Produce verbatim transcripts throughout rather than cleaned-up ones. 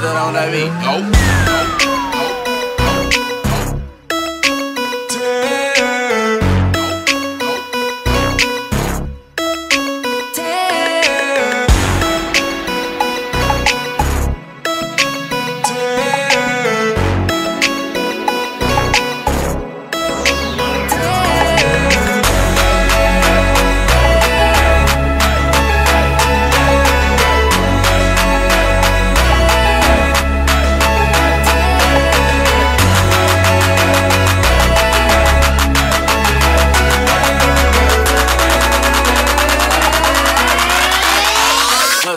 That's it on that beat. Oh.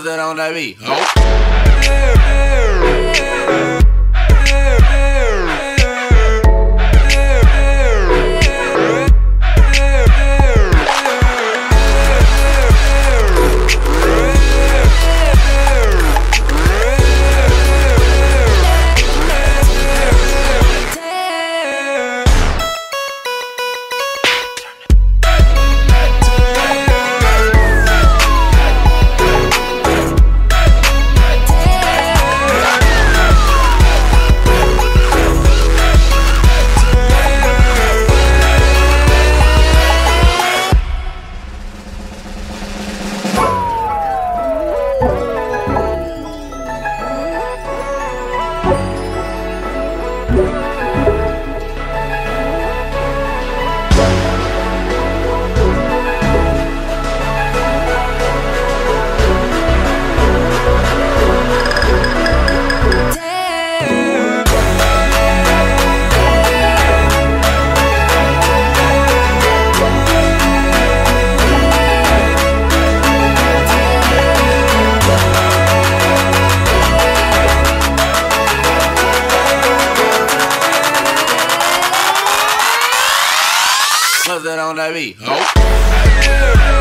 That on that beat. Oh. That on that beat. Oh.